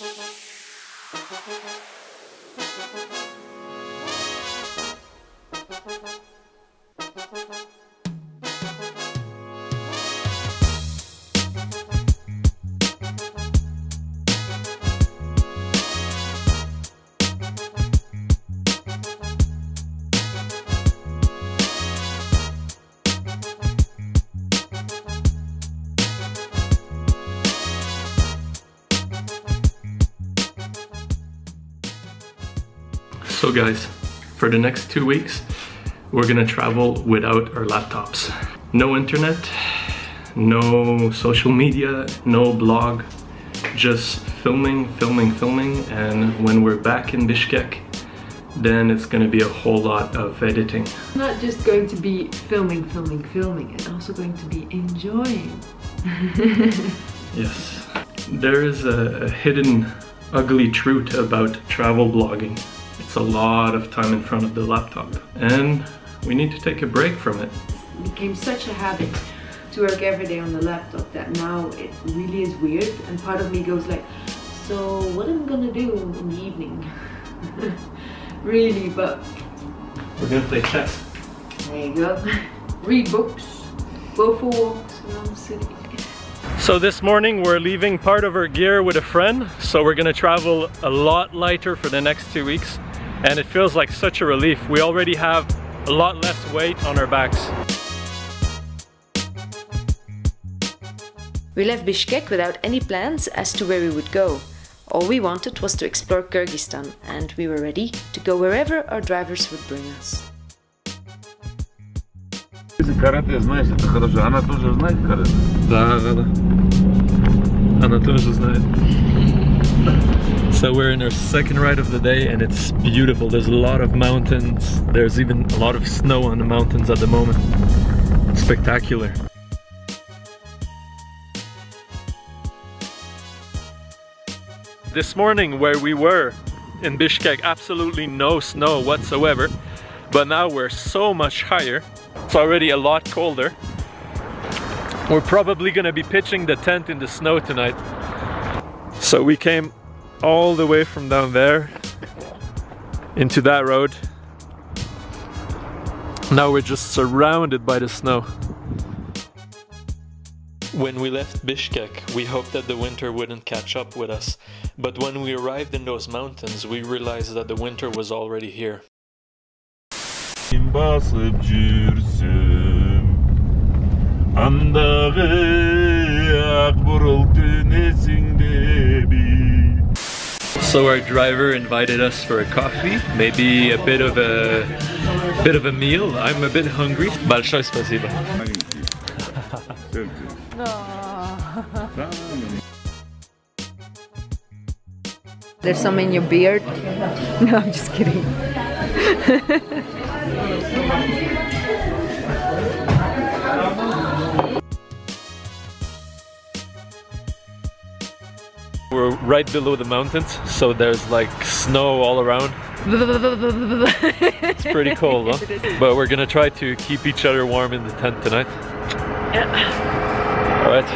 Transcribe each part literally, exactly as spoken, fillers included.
So guys, for the next two weeks, we're gonna travel without our laptops. No internet, no social media, no blog, just filming, filming, filming. And when we're back in Bishkek, then it's gonna be a whole lot of editing. It's not just going to be filming, filming, filming. It's also going to be enjoying. Yes. There is a, a hidden, ugly truth about travel blogging. It's a lot of time in front of the laptop and we need to take a break from it. It became such a habit to work every day on the laptop that now it really is weird, and part of me goes like, so what am I gonna do in the evening? Really, but... We're gonna play chess. There you go. Read books, go for walks around the city. So this morning we're leaving part of our gear with a friend, so we're gonna travel a lot lighter for the next two weeks. And it feels like such a relief. We already have a lot less weight on our backs. We left Bishkek without any plans as to where we would go. All we wanted was to explore Kyrgyzstan, and we were ready to go wherever our drivers would bring us. Карате знаешь, это хорошо. Она тоже знает карате? Да, да, да. Она тоже знает. So we're in our second ride of the day and it's beautiful. There's a lot of mountains. There's even a lot of snow on the mountains at the moment. It's spectacular. This morning where we were in Bishkek, absolutely no snow whatsoever. But now we're so much higher. It's already a lot colder. We're probably gonna be pitching the tent in the snow tonight. So we came all the way from down there into that road. Now we're just surrounded by the snow. When we left Bishkek, we hoped that the winter wouldn't catch up with us. But when we arrived in those mountains, we realized that the winter was already here. Basıp jürsün Andağı buruldu nesinde bir. So our driver invited us for a coffee, maybe a bit of a bit of a meal. I'm a bit hungry. Большое спасибо. There's some in your beard. No, I'm just kidding. We're right below the mountains, so there's like snow all around. It's pretty cold, huh? But we're gonna try to keep each other warm in the tent tonight. Yeah. All right.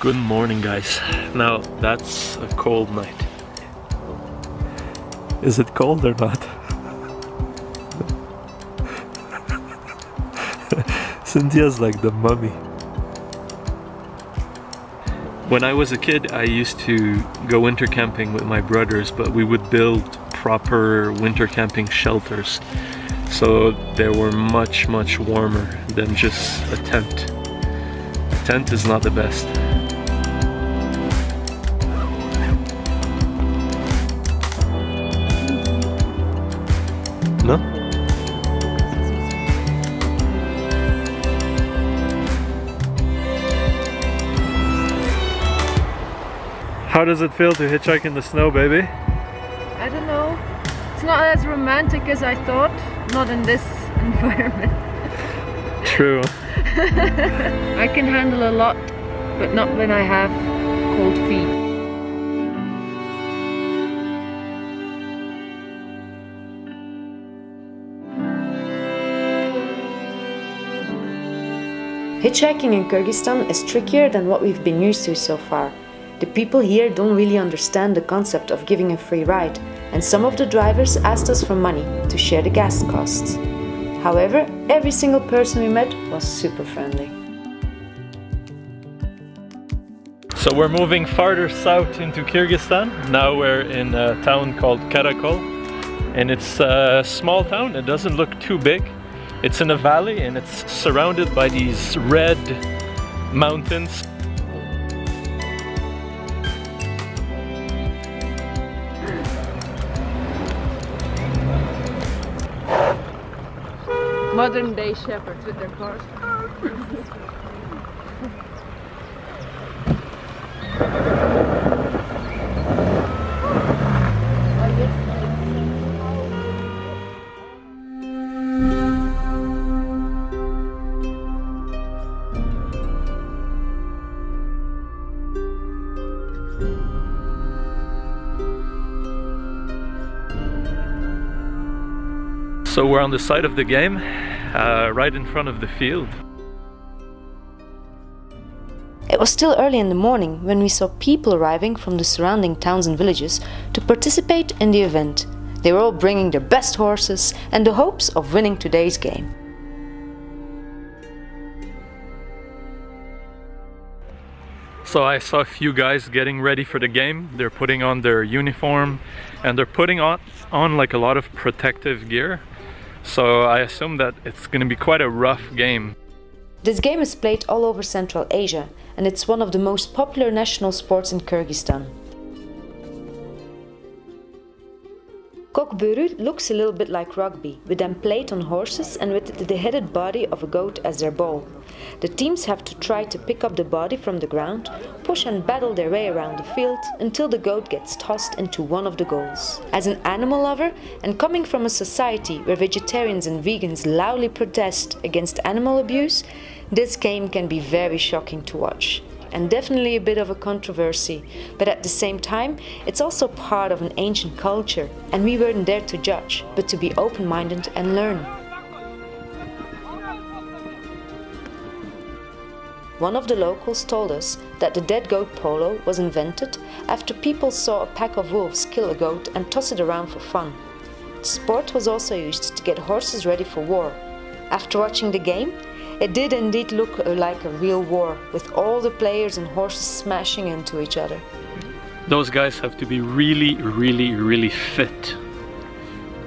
Good morning, guys. Now that's a cold night. Is it cold or not? Cynthia's like the mummy. When I was a kid, I used to go winter camping with my brothers, but we would build proper winter camping shelters. So they were much, much warmer than just a tent. A tent is not the best. No? How does it feel to hitchhike in the snow, baby? I don't know. It's not as romantic as I thought. Not in this environment. True. I can handle a lot, but not when I have cold feet. Hitchhiking in Kyrgyzstan is trickier than what we've been used to so far. The people here don't really understand the concept of giving a free ride, and some of the drivers asked us for money to share the gas costs. However, every single person we met was super friendly. So we're moving farther south into Kyrgyzstan. Now we're in a town called Kara-Kul, and it's a small town. It doesn't look too big. It's in a valley and it's surrounded by these red mountains. Modern day shepherds with their cars. So we're on the side of the game, uh, right in front of the field. It was still early in the morning when we saw people arriving from the surrounding towns and villages to participate in the event. They were all bringing their best horses and the hopes of winning today's game. So I saw a few guys getting ready for the game. They're putting on their uniform and they're putting on, on like a lot of protective gear. So I assume that it's going to be quite a rough game. This game is played all over Central Asia and it's one of the most popular national sports in Kyrgyzstan. Kok Boru looks a little bit like rugby, with them played on horses and with the headed body of a goat as their ball. The teams have to try to pick up the body from the ground, push and battle their way around the field until the goat gets tossed into one of the goals. As an animal lover and coming from a society where vegetarians and vegans loudly protest against animal abuse, this game can be very shocking to watch. And definitely a bit of a controversy, but at the same time it's also part of an ancient culture and we weren't there to judge, but to be open-minded and learn. One of the locals told us that the dead goat polo was invented after people saw a pack of wolves kill a goat and toss it around for fun. The sport was also used to get horses ready for war. After watching the game, it did indeed look like a real war, with all the players and horses smashing into each other. Those guys have to be really, really, really fit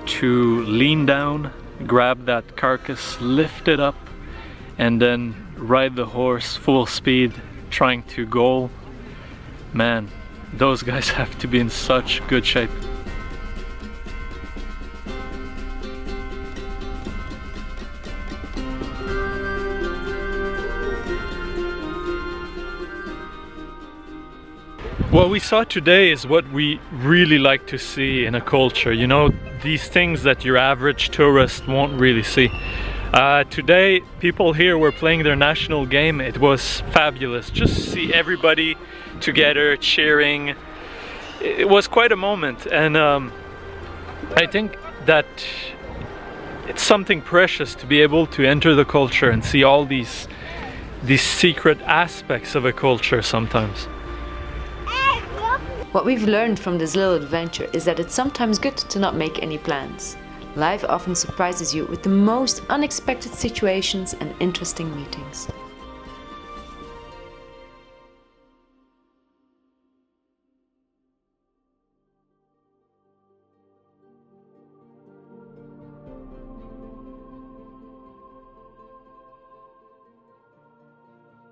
to lean down, grab that carcass, lift it up, and then ride the horse full speed, trying to goal. Man, those guys have to be in such good shape. What we saw today is what we really like to see in a culture, you know, these things that your average tourist won't really see. Uh, today, people here were playing their national game. It was fabulous. Just see everybody together, cheering. It was quite a moment, and um, I think that it's something precious to be able to enter the culture and see all these, these secret aspects of a culture sometimes. What we've learned from this little adventure is that it's sometimes good to not make any plans. Life often surprises you with the most unexpected situations and interesting meetings.